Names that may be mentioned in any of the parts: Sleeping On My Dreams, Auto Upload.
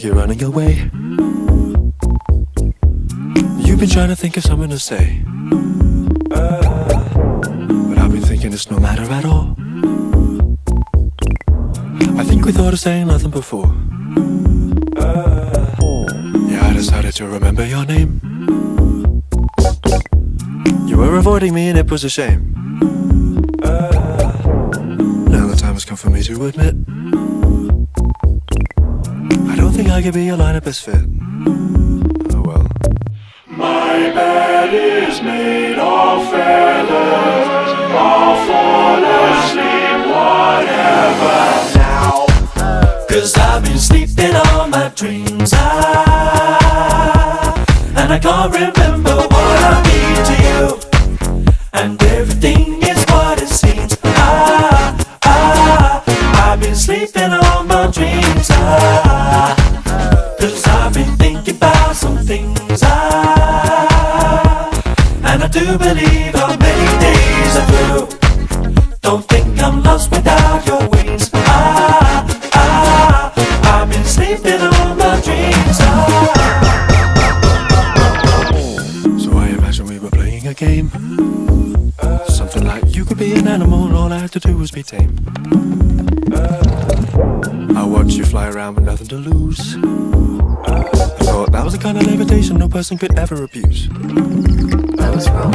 like you're running away. You've been trying to think of something to say, but I've been thinking it's no matter at all. I think we thought of saying nothing before. Yeah, I decided to remember your name. You were avoiding me and it was a shame. Now the time has come for me to admit I don't think I could be your lineup as fit. Oh well. My bed is made of feathers. I'll fall asleep whatever now, 'cause I've been sleeping on my dreams. And I can't remember what I mean to you, and everything is what it seems. I've been sleeping on my dreams. 'Cause I've been thinking about some things. And I do believe how many days are through. Don't think I'm lost without your wings. I've been sleeping on my dreams. A game, something like you could be an animal and all I had to do was be tame. I watched you fly around with nothing to lose. I thought that was the kind of levitation no person could ever abuse. I was wrong.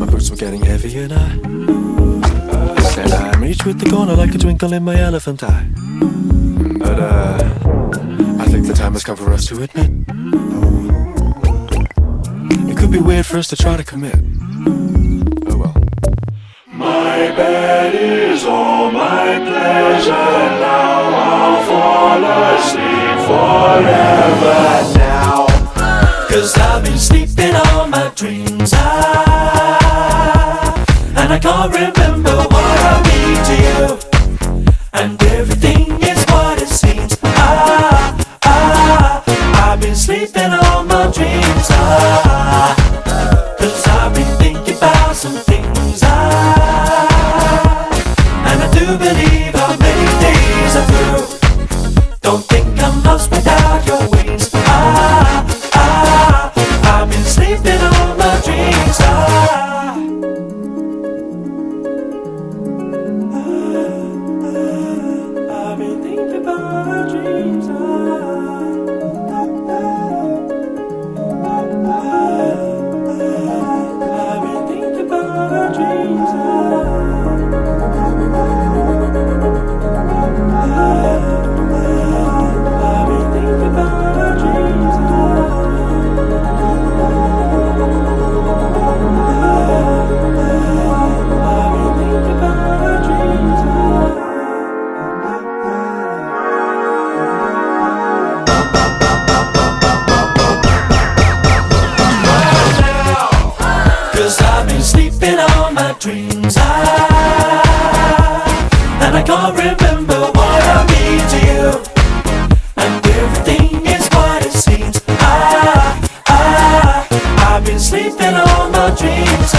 My boots were getting heavy and I said I reached with the corner like a twinkle in my elephant eye. But I think the time has come for us to admit be weird for us to try to commit. Oh well. My bed is all my pleasure now. I'll fall asleep forever now, 'cause I've been sleeping on my dreams. And I can't remember what I mean to you, and everything is what it seems. I've been sleeping on my dreams. 'Cause I've been thinking about some things. And I do believe how many days are through. Don't think I'm lost without your wings. I've been sleeping on my dreams. I've been thinking about my dreams. Dreams and I can't remember what I mean to you, and everything is what it seems. I've been sleeping on my dreams.